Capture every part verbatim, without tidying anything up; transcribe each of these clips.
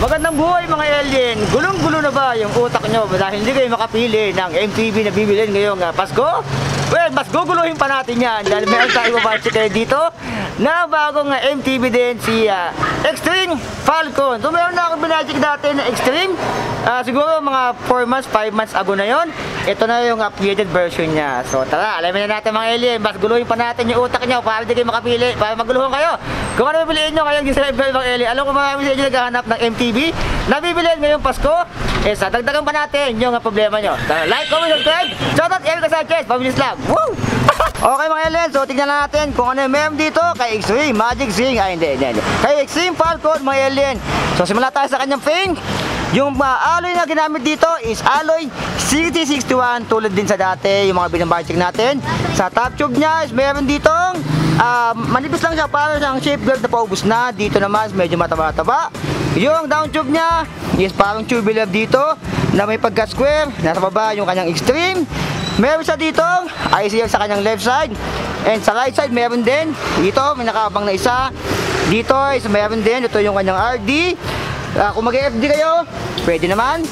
Magandang buhay mga alien! Gulong-gulo na ba yung utak nyo dahil hindi kayo makapili ng M T B na bibilin ngayong uh, Pasko? Well, mas guguluhin pa natin yan dahil meron tayo mabatch kayo dito na bagong uh, M T B din si uh, Extreme Falcon. So meron na akong binajik dati na Extreme, uh, siguro mga four months, five months ago na yon. Ito na yung updated version niya. So tara, alamin na natin mga alien, mas guluhin pa natin yung utak nyo para hindi kayo makapili, para maguluhan kayo. Kung ano pipiliin nyo kayong ginsa live mga alien, alam ko marami sa inyo naghahanap ng M T B nabibilin ngayong Pasko, eh sa dagdagan pa natin yung problema nyo. So, like, comment, subscribe, shout out Eric Sanchez, Pabilis lang. Woo! Okay mga alien, so tignan na natin kung ano yung meme dito kay X-treme Magic Zing, ay hindi, hindi, kay Extreme Falcon mga alien. So simula tayo sa kanyang ping. Yung uh, alloy na ginamit dito is alloy C T sixty-one, tulad din sa dati yung mga binabajik natin. Sa top tube niya is meron ditong uh, manipis lang siya para siyang shape guard na paubos na. Dito naman medyo mataba-taba. Yung down tube niya is parang tubular dito na may pagka-square. Nasa baba yung kanyang Extreme. Meron siya dito I C F sa kanyang left side. And sa right side meron din. Dito may nakaabang na isa. Dito is meron din. Ito yung kanyang R D. Uh, kung mag-F D kayo, pwede naman.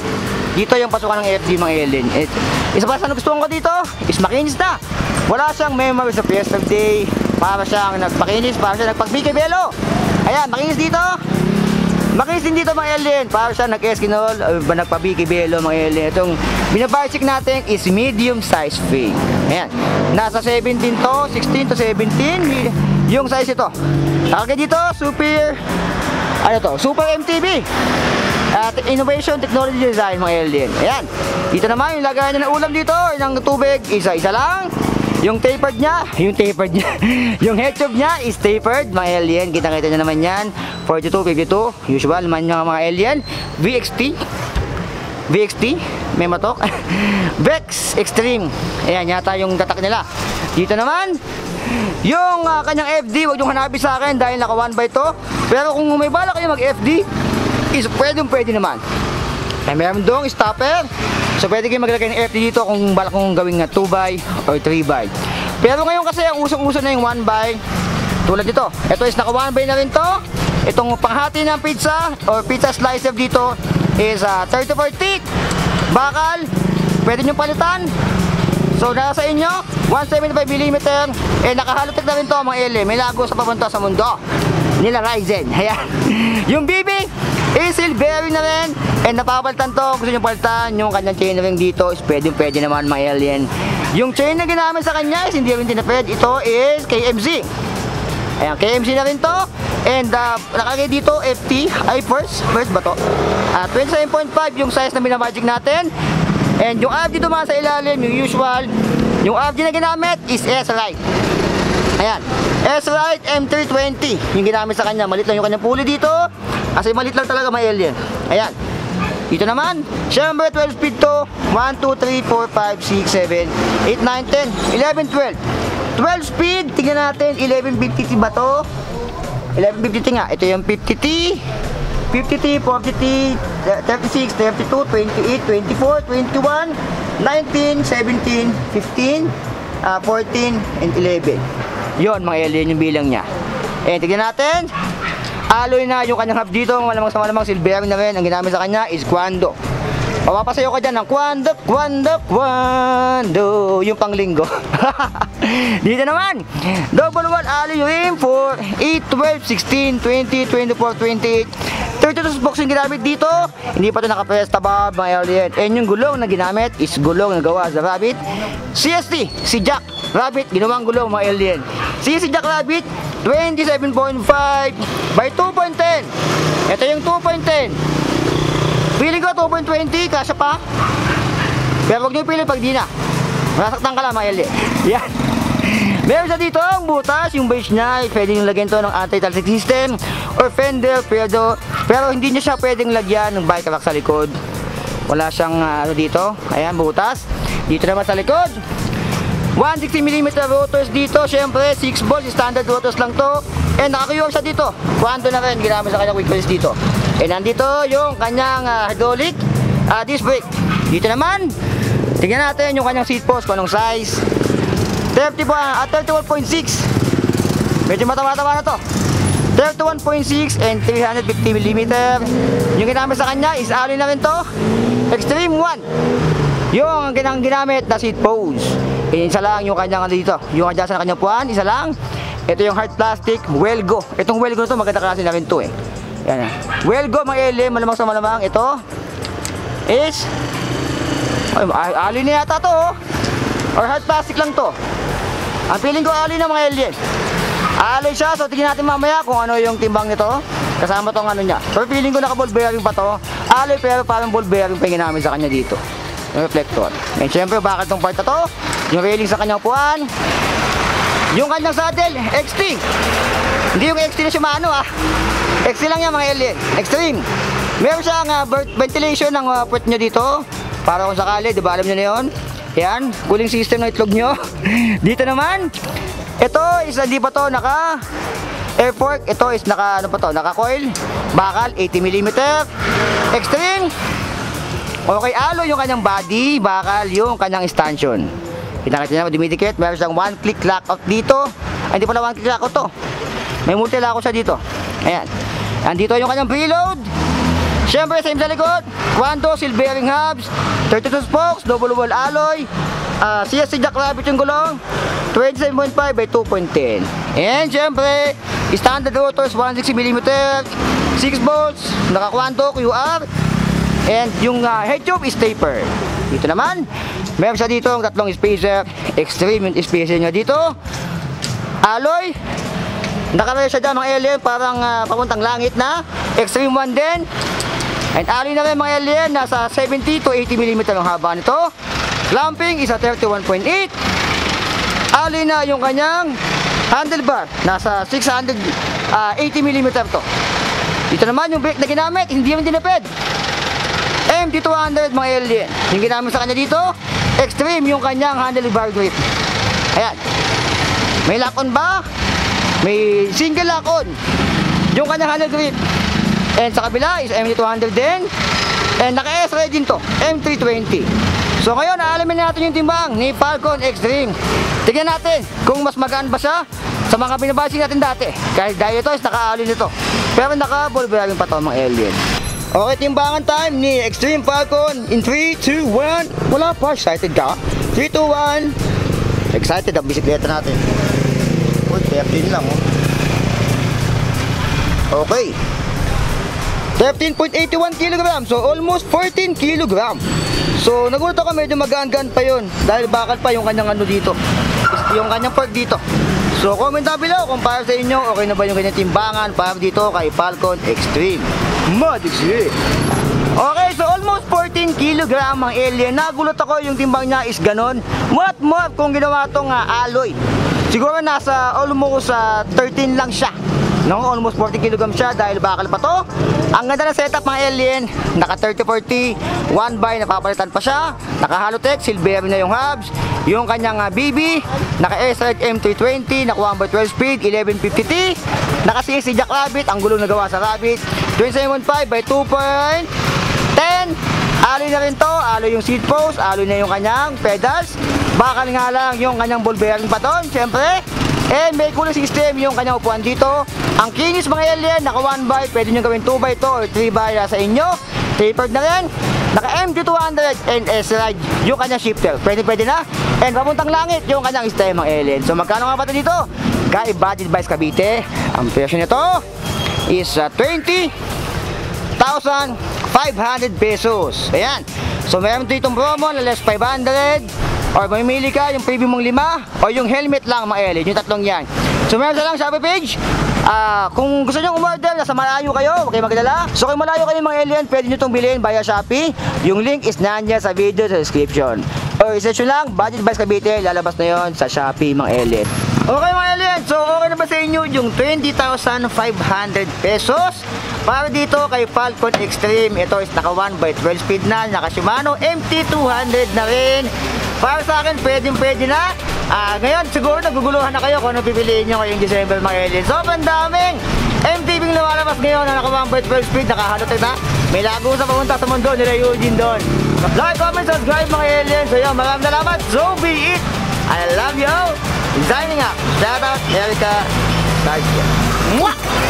Dito yung pasukan ng F D mga alien. It, isa pa sa nagustuhan ko dito is makinis na. Wala siyang memory sa Fiesta Day. Para siyang nagpakinis, para siyang nagpag-B K B L O. Ayan, makinis dito. Makinis din dito mga alien. Para siyang nag-eskinol, uh, nagpa-B K B L O mga alien. Itong binabicyc natin is medium size fake. Ayan, nasa seventeen to, sixteen to seventeen yung size ito. Target dito, super... ano to? Super M T B at innovation technology design mga alien. Ayan, dito naman yung lagayan niya ng ulam dito, yung tubig, isa-isa lang. Yung tapered niya, yung tapered niya yung head tube niya is tapered mga alien. Kita-kita niya naman yan, forty-two, fifty-two, usual man yung mga alien. V X T V X T, may matok Vex Extreme. Ayan, yata yung tatak nila. Dito naman yung uh, kanyang F D, huwag yung hanabi sa akin dahil naka one by to. Pero kung may bala kayo mag-F D is pwede pwede naman. Ay, meron doong stopper. So pwede kayo maglagay ng F D dito kung bala kong gawin nga two by or three by. Pero ngayon kasi ang usong-uso na yung one by. Tulad dito, ito is naka one by na rin to. Itong panghati ng pizza or pizza slicer dito is uh, thirty-four thick. Bakal, pwede nyo palitan. So nasa inyo, one seventy-five millimeter, eh nakahalutik na rin to mga alien, may lago sa papunta sa mundo nila Ryzen. Ayan, yung B B is silvery na rin, eh napapalitan to. Gusto nyo palitan yung kanyang chainring dito is pwede pwede naman mga alien. Yung chain na ginamit sa kanya is hindi rin tinapid, ito is K M C. Ayan, K M C na rin to. And uh, nakalagay dito F T, ay first, first ba to? Uh, twenty-seven point five yung size na binamagic natin. And yung A F D dumaan sa ilalim, yung usual. Yung A F D na ginamit is S-Rite. Ayan, S-Rite M three twenty yung ginamit sa kanya. Malit lang yung kanyang pulley dito kasi malit lang talaga may alien. Ayan, dito naman Chamber twelve speed to, one, two, three, four, five, six, seven, eight, nine, ten, eleven, twelve. twelve speed, tingnan natin, eleven fifty T ba to? eleven fifty T nga, ito yung fifty T, fifty T, forty T, thirty-six, thirty-two, twenty-eight, twenty-four, twenty-one, nineteen, seventeen, fifteen, fourteen, and eleven. Yon mga alien yung bilang niya. Eh, tignan natin. Alloy na yung kanyang hub dito. Malamang sa malamang silver na rin. Ang ginamit sa kanya is Kwando. Mapapasayo ka dyan ng Kwando, Kwando, Kwando. Yung panglinggo. Dito naman, double wall alloy rim for eight, twelve, sixteen, twenty, twenty-four, twenty-eight. thirty-two spokes yung ginamit dito. Hindi pa ito nakapresta ba mga alien. And yung gulong na ginamit is gulong na gawa sa Rabbit C S T, si Jack Rabbit, ginawang gulong mga alien. Si si Jack Rabbit twenty-seven point five by two point ten. Ito yung two point ten. Piling ko two point twenty, kasya pa. Pero huwag nyo pili pag di na, masaktan ka lang mga alien. Yan. Meron sa dito ang butas, yung base niya, pwede nyo lagyan ito ng anti-talsik system or fender, pero, pero hindi nyo siya pwedeng lagyan ng bike rack sa likod. Wala siyang uh, ano dito, ayan butas. Dito naman sa likod, one sixty millimeter rotors dito, syempre six bolts, standard rotors lang to. And nakakuyo siya dito, Kwando na rin, ginamit sa kanyang quick release dito. And nandito yung kanyang uh, hydraulic uh, disc brake. Dito naman, tingnan natin yung kanyang seat post, kung anong size. thirty-one, uh, thirty-one point six. Medyo matama-tama na to. twelve to one point six and three hundred fifty millimeters. Yung ginamit sa kanya is alloy na rin to, Extreme one. Yung ang ginamit na seat post, e, isa lang yung kanyang dito, yung adjust na kanyang puan, isa lang. Ito yung hard plastic, Welgo. Itong Welgo na to, maganda klase na rin to eh. Yan na. Welgo mga L M, malamang sa malamang. Ito is alloy na yata to, or hard plastic lang to. Ang feeling ko alloy na mga L M. Alloy siya, so tingnan natin mamaya kung ano yung timbang nito kasama tong ano niya. Pero feeling ko naka-ball bearing pa to. Alloy pero parang ball bearing pa yung ginamit sa kanya dito, yung reflector. And syempre bakal tong part na to, yung railing sa kanyang puwan, yung kanyang saddle, X T. Hindi yung X T na Shimano ah, X T lang yan mga L M, Extreme. Meron siyang uh, ventilation ng uh, port nyo dito, para kung sakali, di ba alam nyo na yun. Yan, cooling system ng itlog nyo. Dito naman ito is hindi pa to naka air fork, ito is naka ano pa to, naka coil, bakal eighty millimeters, Extreme. Okay, alloy yung kanyang body, bakal yung kanyang stanchion. Pinakita niya, dumidikit, meron siyang one click lockout dito. Ay, hindi pa na one click lockout to, may multi lockout siya dito. Ayan, andito yung kanyang preload. Siyempre same sa likod, Quanto, seal bearing hubs, thirty-two spokes, double wall alloy, uh, C S T Jack Rabbit yung gulong, twenty-seven point five by two point ten. And syempre standard rotors, one hundred sixty millimeters, six bolts, naka Quanto Q R. And yung uh, head tube is taper. Dito naman meron siya dito ang tatlong spacer, Extreme yung spacer nyo dito, alloy. Nakaraya siya dyan mga L M, parang uh, papuntang langit na, Extreme one din. And alloy na rin mga L M, nasa seventy to eighty millimeters ang haba nito. Clamping is a thirty-one point eight. Alloy na yung kanyang handlebar, nasa six hundred eighty millimeters to. Dito naman yung brake na ginamit, hindi naman dinapid, M T two hundred mga L M. Yung ginamit sa kanya dito, Extreme yung kanyang handlebar grip. Ayan, may lock on ba? May single lock on yung kanyang handle grip. And sa kabila is M T two hundred din. And naka S-ray din to, M three twenty. So ngayon, aalamin natin yung timbang ni Falcon Extreme. Tignan natin kung mas magaan ba siya sa mga binabasing natin dati. Kahit dahil ito is naka-alloy nito, pero naka-ball bearing pa ito mga alien. Okay, timbangan time ni Extreme Falcon in three, two, one. Wala pa, excited ka? three, two, one. Excited ang bisikleta natin. Uy, thirteen lang oh. Okay, thirteen point eight one kilograms. So almost fourteen kilograms. So nagulat ako, medyo magaan-gaan pa yun dahil bakal pa yung kanyang ano dito, yung kanyang fork dito. So comment down below kung para sa inyo okay na ba yung kanyang timbangan para dito kay Falcon X-treme Magic. Okay, so almost fourteen kilograms ang alien. Nagulat ako yung timbang niya is ganon. Murat murat kung ginawa itong uh, alloy. Siguro nasa almost uh, thirteen lang siya, no? Almost forty kilograms siya dahil bakal pa to. Ang ganda ng setup mga alien, naka thirty forty, one by, napapalitan pa siya, naka Halotech, silver na yung hubs, yung kanyang uh, B B, naka S-Ride M three twenty, naka one by twelve speed, eleven fifty T, naka C S T Jack Rabbit, ang gulong nagawa sa Rabbit, twenty-seven point five by two point ten. Alloy na rin to, alloy yung seat post, alloy na yung kanyang pedals, bakal nga lang yung kanyang ball bearing paton, syempre. And may cooling system yung kanyang upuan dito. Ang kinis mga alien, naka one by, pwede nyo gawin two by to or three by sa inyo. Tapered na rin, naka M T two hundred and S-Ride yung kanyang shifter, pwede pwede na. And papuntang langit yung kanyang stem mga alien. So magkano nga ba ito dito? Kay Budget Vice Cavite. Ang presyo nito is uh, twenty thousand five hundred pesos. Ayan, so meron dito itong promo na less five hundred. Or mamimili ka yung preview mong lima o yung helmet lang mga alien, yung tatlong yan. So meron lang Shopee page. Uh, kung gusto nyo umorder, nasa malayo kayo, huwag kayo magdala. So kung malayo kayo mga alien, pwede nyo itong bilhin via Shopee. Yung link is nandiyan sa video sa description. Or isearch nyo lang, Budget Vice Cavite, lalabas na yon sa Shopee mga alien. Okay mga alien, so okay na ba sa inyo yung twenty thousand five hundred pesos? Para dito kay Falcon Extreme, ito is naka one by twelve speed na, naka Shimano, M T two hundred na rin. Para sa akin, pwedeng pwede na. Uh, ngayon, siguro naguguluhan na kayo kung ano pipiliin nyo ngayong December mga alien. Sobrang daming M T B lumalabas ngayon na naka one by twelve speed, nakahalotay na. May lago sa pamunta sa mundo, nila Eugene doon. Like, comment, subscribe mga alien. So yun, maraming salamat. So be it. I love you. Signing up. Shout out, Erica. Mwah!